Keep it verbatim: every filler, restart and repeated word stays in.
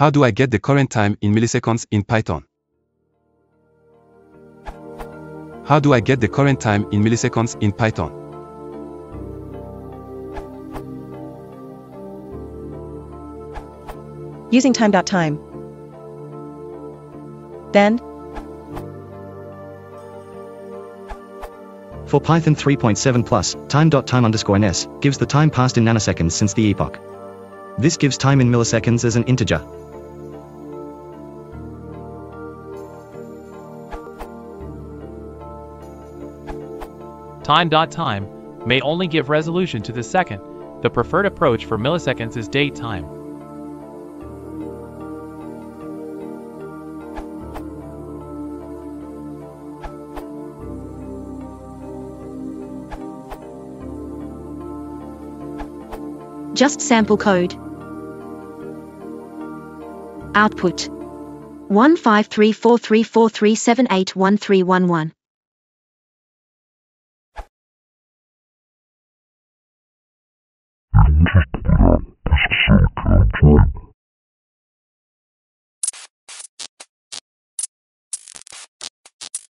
How do I get the current time in milliseconds in Python? How do I get the current time in milliseconds in Python? Using time.time. Then, for Python three point seven plus, time.time underscore ns gives the time passed in nanoseconds since the epoch. This gives time in milliseconds as an integer. Time.time may only give resolution to the second. The preferred approach for milliseconds is date time. Just sample code. Output one five three four three four three seven eight one three one one.